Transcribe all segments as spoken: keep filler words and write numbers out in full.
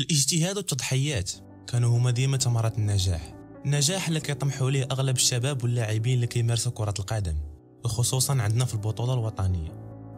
الاجتهاد والتضحيات كانوا هما ديما ثمرة النجاح، النجاح اللي كيطمحوا ليه اغلب الشباب واللاعبين اللي كيمارسوا كرة القدم، وخصوصا عندنا في البطولة الوطنيه.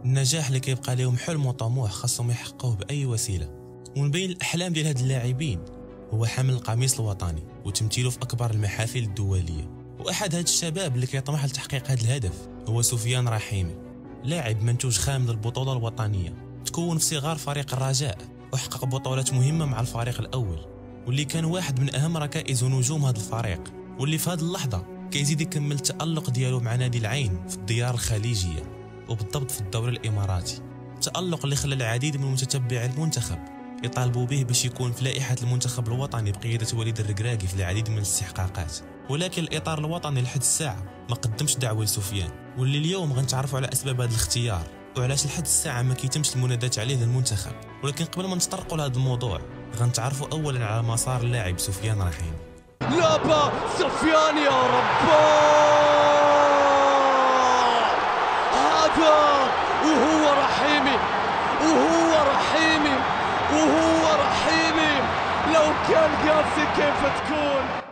النجاح اللي كيبقى لهم حلم وطموح خاصهم يحققوه بأي وسيلة، ومن بين الأحلام ديال هاد اللاعبين هو حمل القميص الوطني وتمثيله في أكبر المحافل الدولية. وأحد هاد الشباب اللي كيطمح لتحقيق هاد الهدف هو سفيان رحيمي، لاعب منتوج خام للبطولة الوطنية، تكون في صغار فريق الرجاء وحقق بطولات مهمة مع الفريق الأول، واللي كان واحد من أهم ركائز ونجوم هاد الفريق، واللي في هاد اللحظة كيزيد يكمل التألق ديالو مع نادي العين في الديار الخليجية وبالضبط في الدوري الإماراتي، تألق اللي خلى العديد من متتبعي المنتخب يطالبوا به باش يكون في لائحة المنتخب الوطني بقيادة وليد الركراكي في العديد من الاستحقاقات. ولكن الإطار الوطني لحد الساعة ما قدمش دعوة لسفيان، واللي اليوم غنتعرفوا على أسباب هذا الاختيار وعلاش لحد الساعة ما كيتمش المنادات عليه للمنتخب. ولكن قبل ما نتطرقوا لهذا الموضوع غنتعرفوا أولا على مسار اللاعب سفيان رحيمي. لابا سفيان يا رباه، وهو رحيمي وهو رحيمي وهو رحيمي، لو كان قاسي كيف تكون.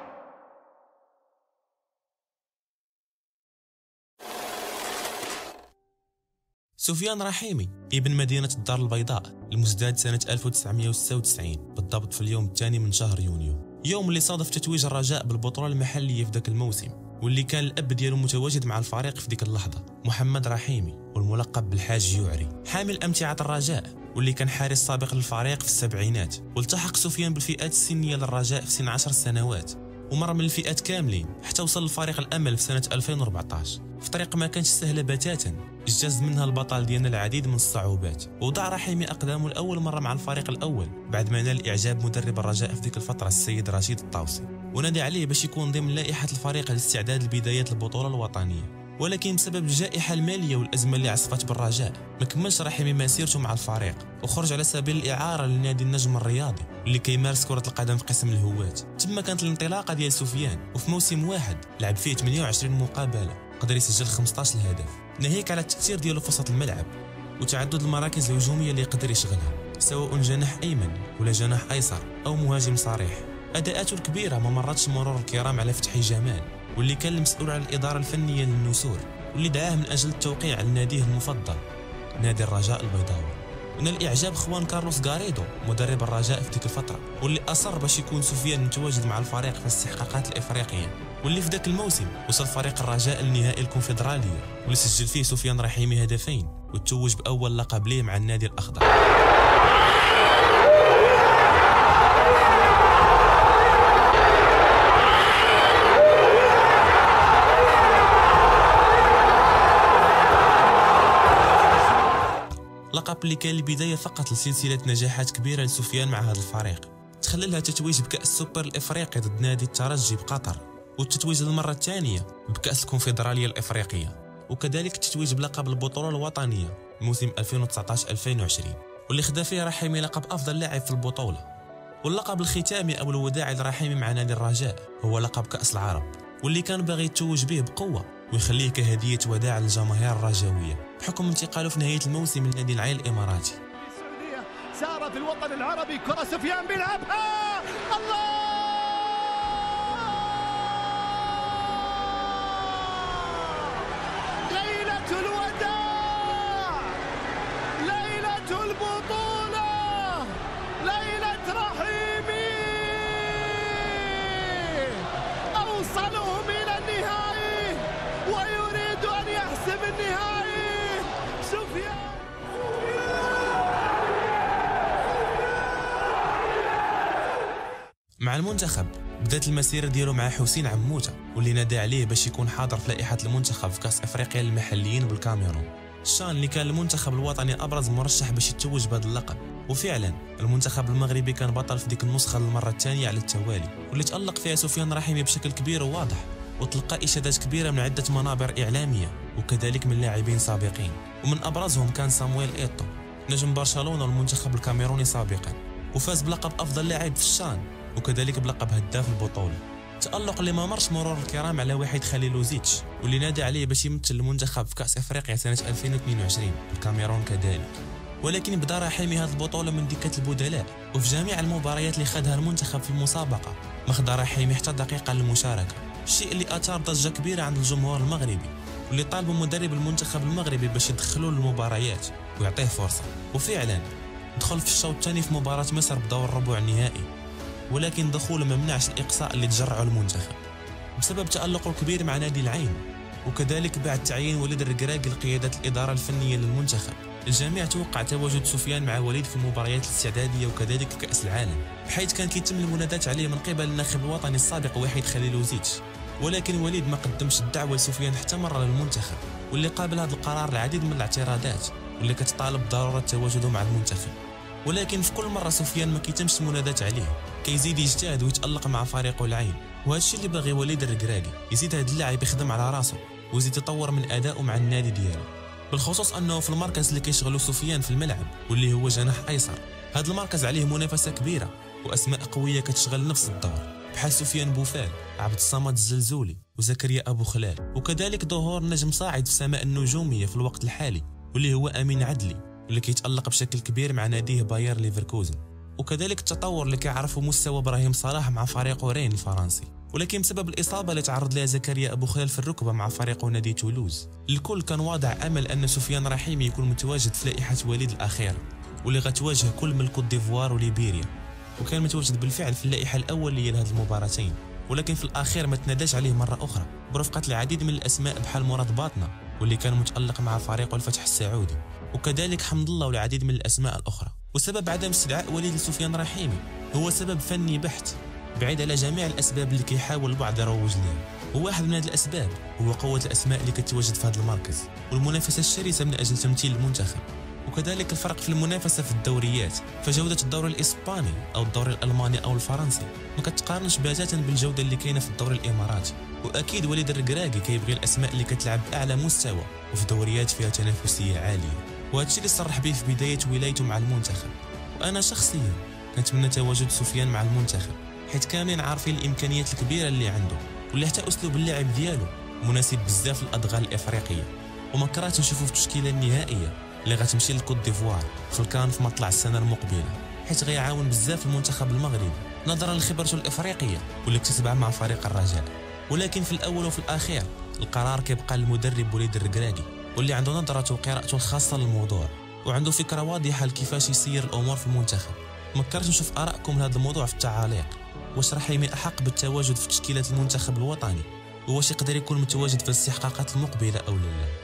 سفيان رحيمي ابن مدينة الدار البيضاء المزداد سنة ألف وتسعمائة وستة وتسعين بالضبط في اليوم الثاني من شهر يونيو، يوم اللي صادف تتويج الرجاء بالبطولة المحلية في ذاك الموسم، واللي كان الأب ديالو متواجد مع الفريق في ديك اللحظة، محمد رحيمي والملقب بالحاج يعري، حامل أمتعة الرجاء واللي كان حارس سابق للفريق في السبعينات. والتحق سفيان بالفئات السنية للرجاء في سن عشر سنوات ومر من الفئات كاملين حتى وصل لفريق الأمل في سنة ألفين وأربعطاش، في طريق ما كانتش سهلة بتاتا، اجتاز منها البطل ديالنا العديد من الصعوبات. وضع رحيمي أقدامه الأول مرة مع الفريق الأول بعد ما نال إعجاب مدرب الرجاء في ذيك الفترة السيد رشيد الطاوسي، ونادى عليه باش يكون ضمن لائحة الفريق لاستعداد لبداية البطولة الوطنية. ولكن بسبب الجائحة المالية والأزمة اللي عصفت بالرجاء ما كملش رحيمي مسيرته مع الفريق، وخرج على سبيل الإعارة لنادي النجم الرياضي اللي كيمارس كرة القدم في قسم الهواة. تما كانت الانطلاقة ديال سفيان، وفي موسم واحد لعب فيه ثمانية وعشرين مقابلة، قدر يسجل خمسطاش الهدف، ناهيك على التأثير ديالو في وسط الملعب وتعدد المراكز الهجومية اللي يقدر يشغلها، سواء جناح أيمن ولا جناح أيسر أو مهاجم صريح. أداءاته الكبيرة ما مرتش مرور الكرام على فتحي جمال، واللي كان المسؤول على الإدارة الفنية للنسور، واللي دعاه من أجل التوقيع على ناديه المفضل نادي الرجاء البيضاوي. ونال إعجاب خوان كارلوس غاريدو مدرب الرجاء في ديك الفترة، واللي أصر باش يكون سفيان متواجد مع الفريق في الاستحقاقات الإفريقية، واللي في ذاك الموسم وصل فريق الرجاء لنهائي الكونفدرالية، واللي سجل فيه سفيان رحيمي هدفين وتتوج بأول لقب ليه مع النادي الأخضر. لقب اللي كان البداية فقط لسلسلة نجاحات كبيرة لسفيان مع هذا الفريق، تخللها تتويج بكأس السوبر الإفريقي ضد نادي الترجي بقطر، والتتويج للمرة الثانية بكأس الكونفدرالية الإفريقية، وكذلك التتويج بلقب البطولة الوطنية موسم ألفين وتسعطاش ألفين وعشرين، واللي خدا فيه رحيمي لقب أفضل لاعب في البطولة. واللقب الختامي أو الوداعي لرحيمي مع نادي الرجاء هو لقب كأس العرب، واللي كان باغي يتوج به بقوة ويخليه كهدية وداع للجماهير الرجاوية بحكم انتقاله في نهاية الموسم لنادي العين الإماراتي. السعودية سارة في الوطن العربي، كرة سفيان بيلعبها، الله ليلة الوداع، ليلة البطولة، ليلة رحيمي، أوصلهم إلى النهائي ويريد أن يحسم النهائي. مع المنتخب بدات المسيرة ديالو مع حسين عموته، واللي نادى عليه باش يكون حاضر في لائحة المنتخب في كأس افريقيا للمحليين بالكاميرون، الشان اللي كان المنتخب الوطني ابرز مرشح باش يتوج بهذا اللقب. وفعلا المنتخب المغربي كان بطل في ديك النسخة للمرة الثانية على التوالي، واللي تألق فيها سفيان رحيمي بشكل كبير وواضح، وتلقى إشادات كبيرة من عدة منابر إعلامية وكذلك من لاعبين سابقين، ومن أبرزهم كان صامويل إيتو نجم برشلونة والمنتخب الكاميروني سابقا، وفاز بلقب أفضل لاعب في الشان وكذلك بلقب هداف البطولة. تألق اللي ما مرش مرور الكرام على واحد خليلوزيتش، واللي نادى عليه باش يمثل المنتخب في كأس إفريقيا سنة ألفين واثنين وعشرين بالكاميرون كذلك. ولكن بدا رحيمي هذه البطوله من دكه البدلاء، وفي جميع المباريات اللي خدها المنتخب في المسابقه ما خدا رحيمي حتى دقيقه للمشاركه، الشيء اللي اثار ضجه كبيره عند الجمهور المغربي واللي طالبوا مدرب المنتخب المغربي باش يدخلوه للمباريات ويعطيه فرصه. وفعلا دخل في الشوط الثاني في مباراه مصر بدور الربع النهائي، ولكن دخوله ما منعش الاقصاء اللي تجرعه المنتخب بسبب تالقه الكبير مع نادي العين، وكذلك بعد تعيين وليد الركراكي لقياده الاداره الفنيه للمنتخب. الجميع توقع تواجد سفيان مع وليد في المباريات الاستعداديه وكذلك في كاس العالم، بحيث كان كيتم المنادات عليه من قبل الناخب الوطني السابق وحيد خليلوزيتش، ولكن وليد ما قدمش الدعوه لسفيان حتى مره للمنتخب، واللي قابل هذا القرار العديد من الاعتراضات واللي كتطالب ضروره تواجده مع المنتخب، ولكن في كل مره سفيان ما كيتمش المنادات عليه، كيزيد يجتهد ويتالق مع فريقه العين. وهذا الشيء اللي باغي وليد الركراكي، يزيد هذا اللاعب يخدم على راسه ويزيد يطور من ادائه مع النادي ديالو، بالخصوص انه في المركز اللي كيشغلو سفيان في الملعب واللي هو جناح ايسر. هذا المركز عليه منافسه كبيره واسماء قويه كتشغل نفس الدور بحال سفيان بوفال، عبد الصمد الزلزولي وزكريا أبو خلال، وكذلك ظهور نجم صاعد في السماء النجوميه في الوقت الحالي واللي هو أمين عدلي واللي كيتالق بشكل كبير مع ناديه باير ليفركوزن، وكذلك التطور اللي كيعرفه مستوى إبراهيم صلاح مع فريقه رين الفرنسي، ولكن بسبب الإصابة اللي تعرض لها زكريا أبو خلال في الركبة مع فريقه نادي تولوز، الكل كان واضع أمل أن سفيان رحيمي يكون متواجد في لائحة وليد الأخيرة واللي غتواجه كل من كوت ديفوار وليبيريا، وكان متواجد بالفعل في اللائحة الأولية لهذ المباراتين، ولكن في الأخير ما تناداش عليه مرة أخرى برفقة العديد من الأسماء بحال مراد باطنه واللي كان متألق مع فريقه الفتح السعودي، وكذلك حمد الله والعديد من الأسماء الأخرى. وسبب عدم استدعاء وليد لسفيان رحيمي هو سبب فني بحت بعيد على جميع الاسباب اللي كيحاول البعض يروج لها، وواحد من هذه الاسباب هو قوه الاسماء اللي كتواجد في هذا المركز والمنافسه الشرسه من اجل تمثيل المنتخب، وكذلك الفرق في المنافسه في الدوريات، فجوده الدوري الاسباني او الدوري الالماني او الفرنسي ما كتقارنش بتاتا بالجوده اللي كاينه في الدوري الاماراتي. واكيد وليد الركراكي كيبغي الاسماء اللي كتلعب باعلى مستوى وفي دوريات فيها تنافسيه عاليه، وهذا الشيء اللي صرح به في بدايه ولايته مع المنتخب. وانا شخصيا كنتمنى تواجد سفيان مع المنتخب، حيت كاملين عارفين الامكانيات الكبيره اللي عنده واللي حتى اسلوب اللعب ديالو مناسب بزاف للادغال الافريقيه، وما كرهتش نشوفو في التشكيله النهائيه اللي غتمشي لكوت ديفوار في الكان في مطلع السنه المقبله، حيت غيعاون بزاف المنتخب المغربي نظرا لخبرته الافريقيه واللي اكتسبها مع فريق الرجاء. ولكن في الاول وفي الاخير القرار كيبقى للمدرب وليد الركراكي، واللي عنده نظرته وقراءته الخاصه للموضوع وعنده فكره واضحه لكيفاش يسير الامور في المنتخب. ما كرهتش نشوف ارائكم لهذا الموضوع في التعاليق، واش رحيمي احق بالتواجد في تشكيله المنتخب الوطني؟ واش يقدر يكون متواجد في الاستحقاقات المقبله او لا؟